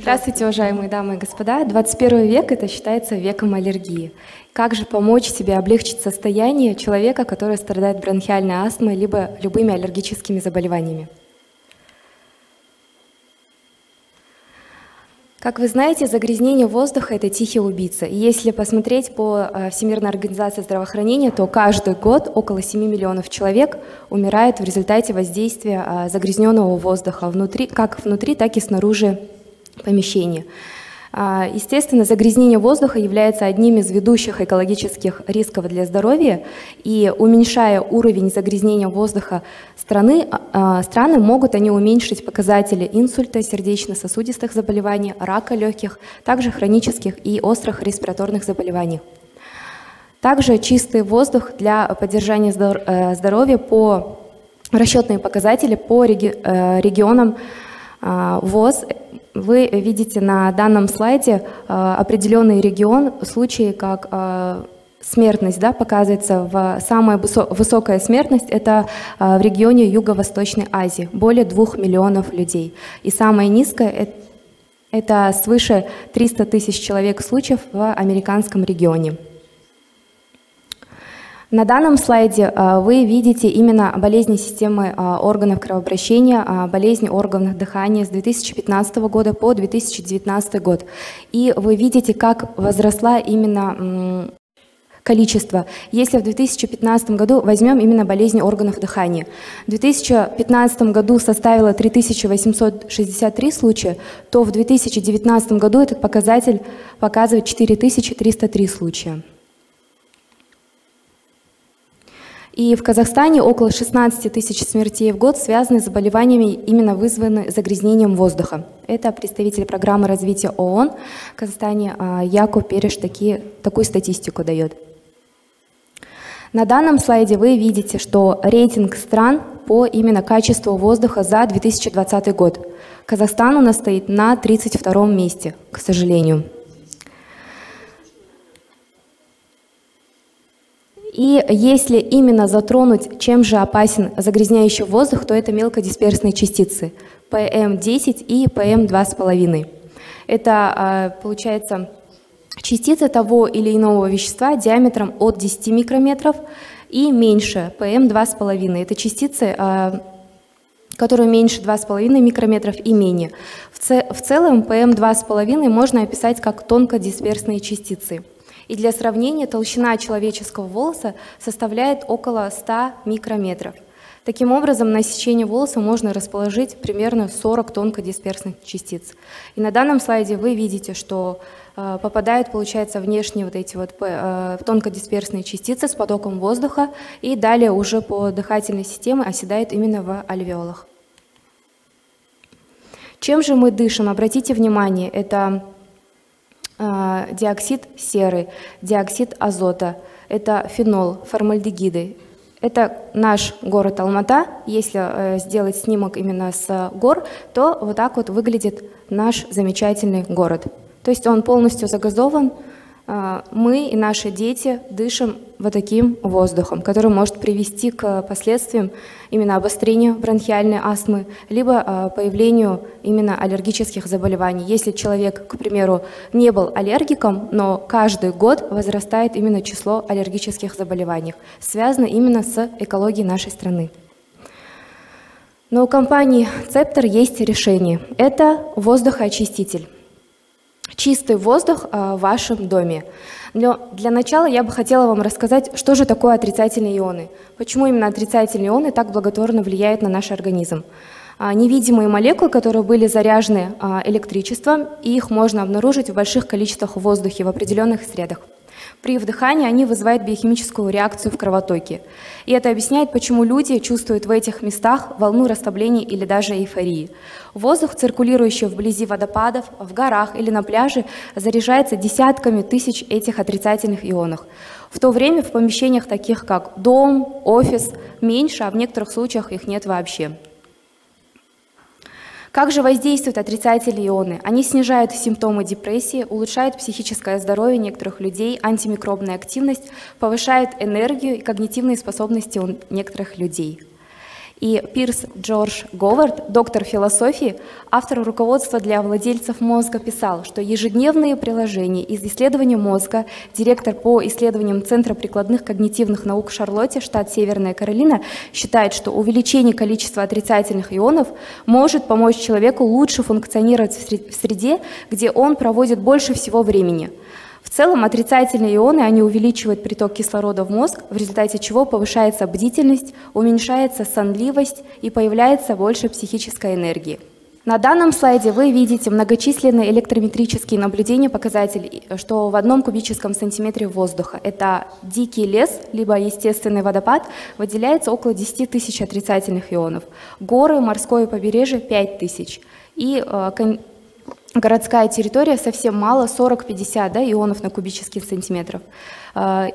Здравствуйте, уважаемые дамы и господа. 21 век – это считается веком аллергии. Как же помочь себе облегчить состояние человека, который страдает бронхиальной астмой либо любыми аллергическими заболеваниями? Как вы знаете, загрязнение воздуха – это тихий убийца. И если посмотреть по Всемирной организации здравоохранения, то каждый год около 7 миллионов человек умирает в результате воздействия загрязненного воздуха как внутри, так и снаружи помещения. Естественно, загрязнение воздуха является одним из ведущих экологических рисков для здоровья, и уменьшая уровень загрязнения воздуха страны могут они уменьшить показатели инсульта, сердечно-сосудистых заболеваний, рака легких, также хронических и острых респираторных заболеваний. Также чистый воздух для поддержания здоровья по расчетные показатели по регионам ВОЗ. Вы видите на данном слайде определенный регион, случаи как смертность, да, показывается, самая высокая смертность это в регионе Юго-Восточной Азии, более 2 миллионов людей. И самая низкая это свыше 300 тысяч человек случаев в американском регионе. На данном слайде вы видите именно болезни системы органов кровообращения, болезни органов дыхания с 2015 года по 2019 год. И вы видите, как возросла именно количество. Если в 2015 году возьмем именно болезни органов дыхания. В 2015 году составило 3863 случая, то в 2019 году этот показатель показывает 4303 случая. И в Казахстане около 16 тысяч смертей в год связаны с заболеваниями, именно вызваны загрязнением воздуха. Это представитель программы развития ООН в Казахстане Яков Переш такую статистику дает. На данном слайде вы видите, что рейтинг стран по именно качеству воздуха за 2020 год. Казахстан у нас стоит на 32-м месте, к сожалению. И если именно затронуть, чем же опасен загрязняющий воздух, то это мелкодисперсные частицы PM10 и PM2,5. Это, получается, частицы того или иного вещества диаметром от 10 микрометров и меньше PM2,5. Это частицы, которые меньше 2,5 микрометров и менее. В целом PM2,5 можно описать как тонкодисперсные частицы. И для сравнения, толщина человеческого волоса составляет около 100 микрометров. Таким образом, на сечении волоса можно расположить примерно 40 тонкодисперсных частиц. И на данном слайде вы видите, что попадают, получается, внешние вот эти вот тонкодисперсные частицы с потоком воздуха, и далее уже по дыхательной системе оседают именно в альвеолах. Чем же мы дышим? Обратите внимание, это диоксид серы, диоксид азота, это фенол, формальдегиды. Это наш город Алмата. Если сделать снимок именно с гор, то вот так вот выглядит наш замечательный город. То есть он полностью загазован. Мы и наши дети дышим вот таким воздухом, который может привести к последствиям именно обострения бронхиальной астмы, либо появлению именно аллергических заболеваний. Если человек, к примеру, не был аллергиком, но каждый год возрастает именно число аллергических заболеваний, связано именно с экологией нашей страны. Но у компании Цептер есть решение. Это воздухоочиститель. Чистый воздух в вашем доме. Но для начала я бы хотела вам рассказать, что же такое отрицательные ионы. Почему именно отрицательные ионы так благотворно влияют на наш организм. Невидимые молекулы, которые были заряжены электричеством, их можно обнаружить в больших количествах в воздухе, в определенных средах. При вдыхании они вызывают биохимическую реакцию в кровотоке. И это объясняет, почему люди чувствуют в этих местах волну расслабления или даже эйфории. Воздух, циркулирующий вблизи водопадов, в горах или на пляже, заряжается десятками тысяч этих отрицательных ионов. В то время в помещениях, таких как дом, офис, меньше, а в некоторых случаях их нет вообще. Как же воздействуют отрицательные ионы? Они снижают симптомы депрессии, улучшают психическое здоровье некоторых людей, антимикробную активность, повышают энергию и когнитивные способности у некоторых людей. и Пирс Джордж Говард, доктор философии, автор руководства для владельцев мозга, писал, что ежедневные приложения из исследования мозга, директор по исследованиям Центра прикладных когнитивных наук в Шарлотте, штат Северная Каролина, считает, что увеличение количества отрицательных ионов может помочь человеку лучше функционировать в среде, где он проводит больше всего времени. В целом отрицательные ионы, они увеличивают приток кислорода в мозг, в результате чего повышается бдительность, уменьшается сонливость и появляется больше психической энергии. На данном слайде вы видите многочисленные электрометрические наблюдения показателей, что в одном кубическом сантиметре воздуха, это дикий лес, либо естественный водопад, выделяется около 10 тысяч отрицательных ионов, горы, морское побережье 5 тысяч и городская территория совсем мало, 40-50 ионов на кубический сантиметр.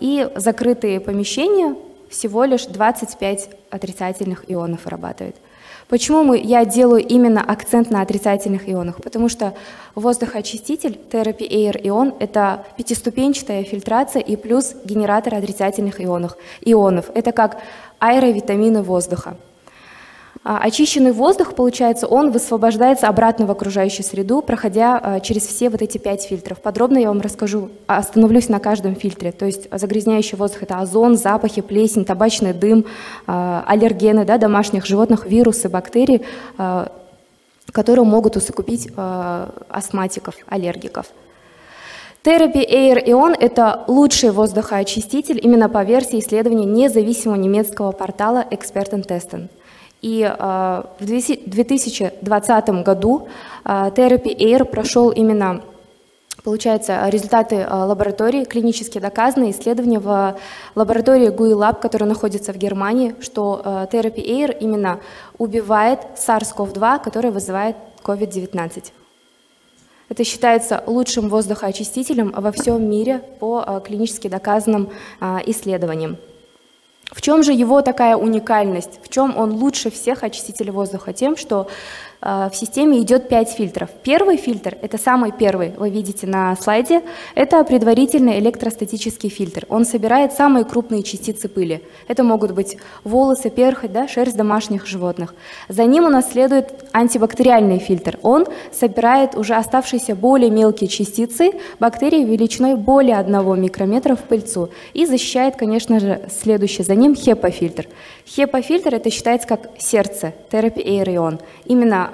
И закрытые помещения всего лишь 25 отрицательных ионов вырабатывают. Почему я делаю именно акцент на отрицательных ионах? Потому что воздухоочиститель Therapy Air Ion – это пятиступенчатая фильтрация и плюс генератор отрицательных ионов. Это как аэровитамины воздуха. Очищенный воздух, получается, он высвобождается обратно в окружающую среду, проходя через все вот эти 5 фильтров. Подробно я вам расскажу, остановлюсь на каждом фильтре. То есть загрязняющий воздух – это озон, запахи, плесень, табачный дым, аллергены, домашних животных, вирусы, бактерии, которые могут усугубить астматиков, аллергиков. Therapy Air Ion – это лучший воздухоочиститель именно по версии исследования независимого немецкого портала Expert Testing. И в 2020 году Therapy Air прошел именно, получается, результаты лаборатории, клинически доказанные исследования в лаборатории GUI Lab, которая находится в Германии, что Therapy Air именно убивает SARS-CoV-2, который вызывает COVID-19. Это считается лучшим воздухоочистителем во всем мире по клинически доказанным исследованиям. В чем же его такая уникальность? В чем он лучше всех очистителей воздуха? Тем, что в системе идет 5 фильтров. Первый фильтр, это самый первый, вы видите на слайде, это предварительный электростатический фильтр. Он собирает самые крупные частицы пыли. Это могут быть волосы, перхоть, шерсть домашних животных. За ним у нас следует антибактериальный фильтр. Он собирает уже оставшиеся более мелкие частицы бактерий величиной более 1 микрометра в пыльцу и защищает, конечно же, следующий за ним HEPA фильтр. HEPA фильтр это считается как сердце Therapy Air Ion. Именно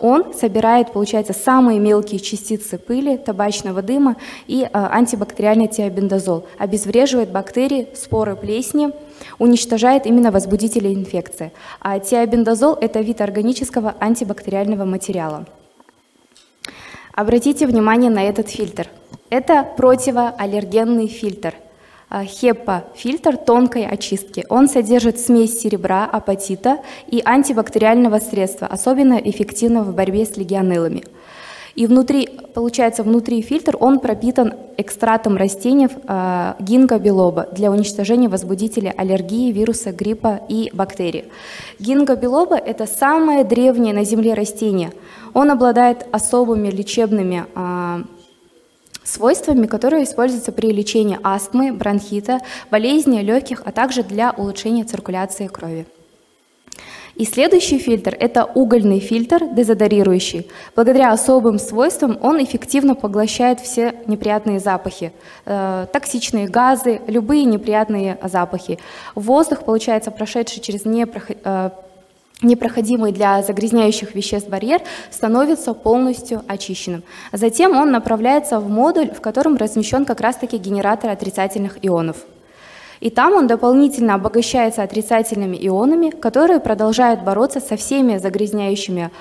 он собирает, получается, самые мелкие частицы пыли, табачного дыма и антибактериальный тиабендазол, обезвреживает бактерии, споры плесни, уничтожает именно возбудители инфекции. А тиабендазол – это вид органического антибактериального материала. Обратите внимание на этот фильтр. Это противоаллергенный фильтр. HEPA-фильтр тонкой очистки. Он содержит смесь серебра, апатита и антибактериального средства, особенно эффективного в борьбе с легионеллами. И внутри, получается, фильтр он пропитан экстратом растений гинкго билоба для уничтожения возбудителей аллергии, вируса, гриппа и бактерий. Гинкго билоба – это самое древнее на Земле растение. Он обладает особыми лечебными свойствами, которые используются при лечении астмы, бронхита, болезней легких, а также для улучшения циркуляции крови. И следующий фильтр – это угольный фильтр, дезодорирующий. Благодаря особым свойствам он эффективно поглощает все неприятные запахи, токсичные газы, любые неприятные запахи. Воздух, получается, прошедший через непроходимый для загрязняющих веществ барьер, становится полностью очищенным. Затем он направляется в модуль, в котором размещен как раз-таки генератор отрицательных ионов. И там он дополнительно обогащается отрицательными ионами, которые продолжают бороться со всеми загрязняющими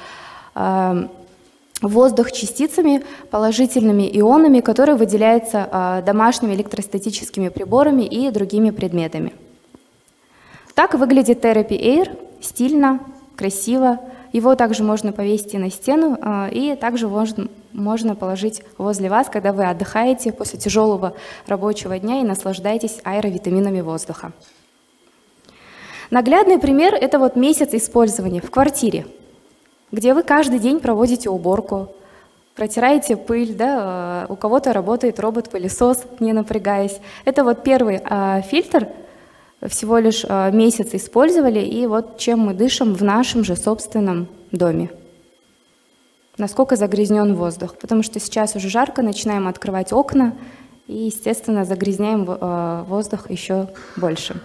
воздух частицами, положительными ионами, которые выделяются домашними электростатическими приборами и другими предметами. Так выглядит Therapy Air. Стильно, красиво. Его также можно повесить на стену и также можно положить возле вас, когда вы отдыхаете после тяжелого рабочего дня и наслаждаетесь аэровитаминами воздуха. Наглядный пример – это вот месяц использования в квартире, где вы каждый день проводите уборку, протираете пыль, у кого-то работает робот-пылесос, не напрягаясь. Это вот первый фильтр, всего лишь месяц использовали, и вот чем мы дышим в нашем же собственном доме. Насколько загрязнен воздух, потому что сейчас уже жарко, начинаем открывать окна и, естественно, загрязняем воздух еще больше.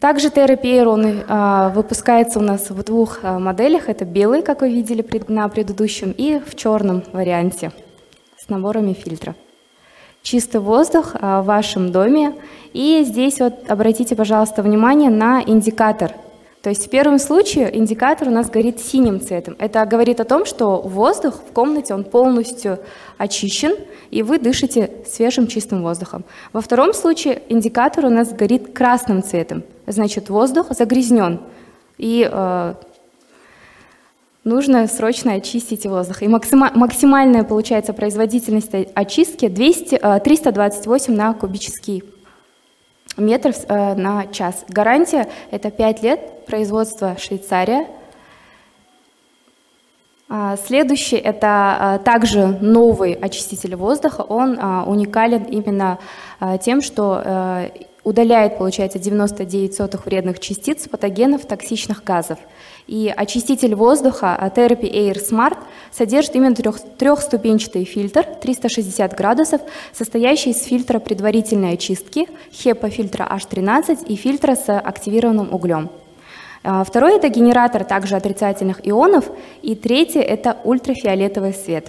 Также Therapy Air, он выпускается у нас в двух моделях. Это белый, как вы видели на предыдущем, и в черном варианте с наборами фильтра. Чистый воздух в вашем доме. И здесь вот обратите, пожалуйста, внимание на индикатор. То есть в первом случае индикатор у нас горит синим цветом. Это говорит о том, что воздух в комнате, он полностью очищен, и вы дышите свежим чистым воздухом. Во втором случае индикатор у нас горит красным цветом. Значит, воздух загрязнен, и нужно срочно очистить воздух. И максимальная, получается, производительность очистки 328 на кубический метр на час. Гарантия – это 5 лет, производство Швейцария. Следующий – это также новый очиститель воздуха. Он уникален именно тем, что удаляет, получается, 99% вредных частиц, патогенов, токсичных газов. И очиститель воздуха Therapy AirSmart содержит именно трехступенчатый фильтр 360 градусов, состоящий из фильтра предварительной очистки, HEPA фильтра H13 и фильтра с активированным углем. Второй – это генератор также отрицательных ионов. И третий – это ультрафиолетовый свет.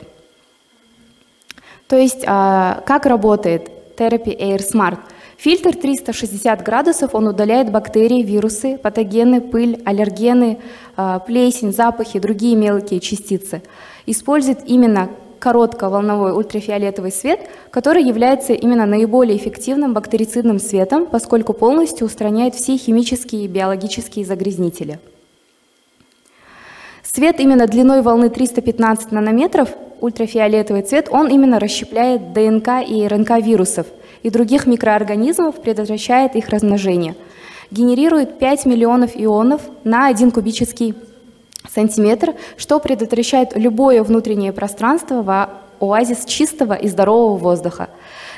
То есть, как работает Therapy AirSmart? Фильтр 360 градусов, он удаляет бактерии, вирусы, патогены, пыль, аллергены, плесень, запахи, другие мелкие частицы. Использует именно коротковолновой ультрафиолетовый свет, который является именно наиболее эффективным бактерицидным светом, поскольку полностью устраняет все химические и биологические загрязнители. Свет именно длиной волны 315 нанометров, ультрафиолетовый цвет, он именно расщепляет ДНК и РНК вирусов и других микроорганизмов, предотвращает их размножение. Генерирует 5 миллионов ионов на 1 кубический сантиметр, что предотвращает любое внутреннее пространство в оазис чистого и здорового воздуха.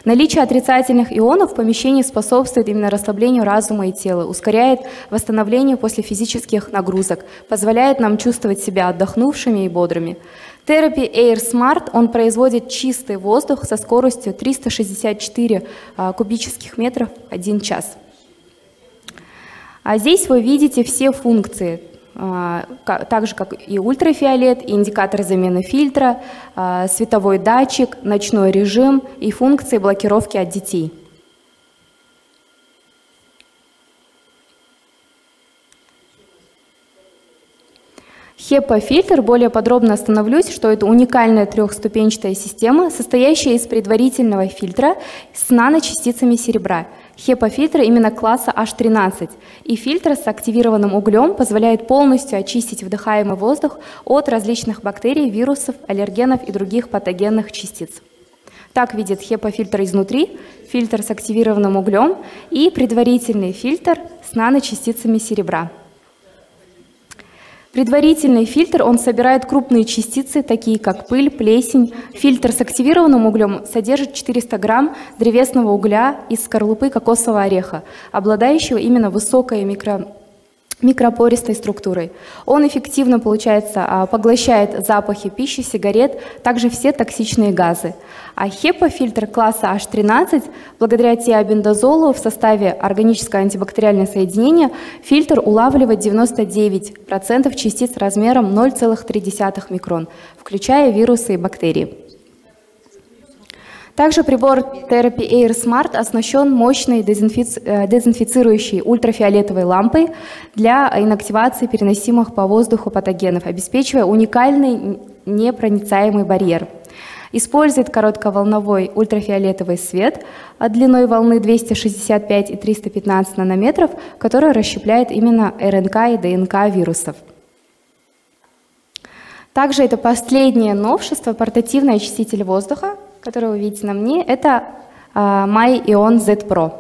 Наличие отрицательных ионов в помещении способствует именно расслаблению разума и тела, ускоряет восстановление после физических нагрузок, позволяет нам чувствовать себя отдохнувшими и бодрыми. Therapy AirSmart, он производит чистый воздух со скоростью 364 кубических метров в 1 час. А здесь вы видите все функции, так же как и ультрафиолет, и индикатор замены фильтра, световой датчик, ночной режим и функции блокировки от детей. HEPA-фильтр, более подробно остановлюсь, что это уникальная трехступенчатая система, состоящая из предварительного фильтра с наночастицами серебра. HEPA-фильтр именно класса H13, и фильтр с активированным углем позволяет полностью очистить вдыхаемый воздух от различных бактерий, вирусов, аллергенов и других патогенных частиц. Так видит HEPA-фильтр изнутри, фильтр с активированным углем и предварительный фильтр с наночастицами серебра. Предварительный фильтр, он собирает крупные частицы, такие как пыль, плесень. Фильтр с активированным углем содержит 400 грамм древесного угля из скорлупы кокосового ореха, обладающего именно высокой микропористой структурой. Он эффективно, получается, поглощает запахи пищи, сигарет, также все токсичные газы. А HEPA-фильтр класса H13, благодаря тиабендазолу в составе органического антибактериального соединения, фильтр улавливает 99% частиц размером 0,3 микрон, включая вирусы и бактерии. Также прибор Therapy AirSmart оснащен мощной дезинфицирующей ультрафиолетовой лампой для инактивации переносимых по воздуху патогенов, обеспечивая уникальный непроницаемый барьер. Использует коротковолновой ультрафиолетовый свет от длиной волны 265 и 315 нанометров, который расщепляет именно РНК и ДНК вирусов. Также это последнее новшество, портативный очиститель воздуха, который вы видите на мне, это MyEon Z-Pro.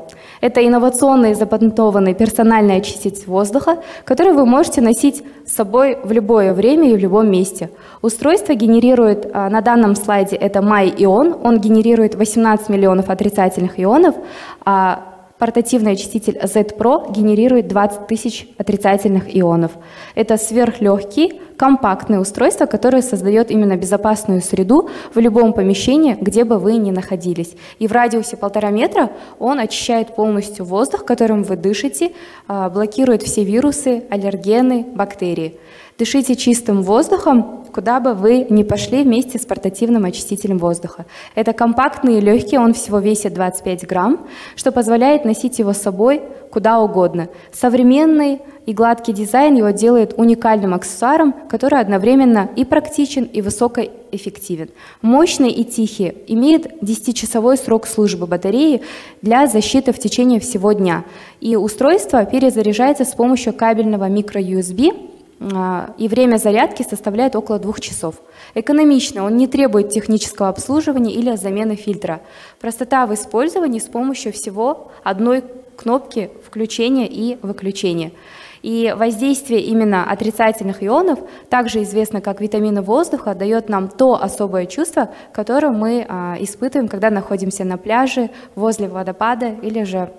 Это инновационный запатентованный персональный очиститель воздуха, который вы можете носить с собой в любое время и в любом месте. Устройство генерирует, на данном слайде это MyEon, он генерирует 18 миллионов отрицательных ионов, а портативный очиститель Z Pro генерирует 20 тысяч отрицательных ионов. Это сверхлегкие, компактные устройства, которые создают именно безопасную среду в любом помещении, где бы вы ни находились. И в радиусе 1,5 метра он очищает полностью воздух, которым вы дышите, блокирует все вирусы, аллергены, бактерии. Дышите чистым воздухом, куда бы вы ни пошли вместе с портативным очистителем воздуха. Это компактный и легкий, он всего весит 25 грамм, что позволяет носить его с собой куда угодно. Современный и гладкий дизайн его делает уникальным аксессуаром, который одновременно и практичен, и высокоэффективен. Мощный и тихий, имеет 10-часовой срок службы батареи для защиты в течение всего дня. И устройство перезаряжается с помощью кабельного микро-USB, и время зарядки составляет около 2 часов. Экономично, он не требует технического обслуживания или замены фильтра. Простота в использовании с помощью всего одной кнопки включения и выключения. И воздействие именно отрицательных ионов, также известно как витамины воздуха, дает нам то особое чувство, которое мы испытываем, когда находимся на пляже, возле водопада или же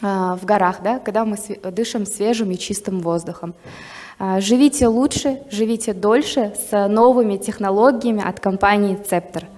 в горах, да, когда мы дышим свежим и чистым воздухом. Живите лучше, живите дольше с новыми технологиями от компании Цептер.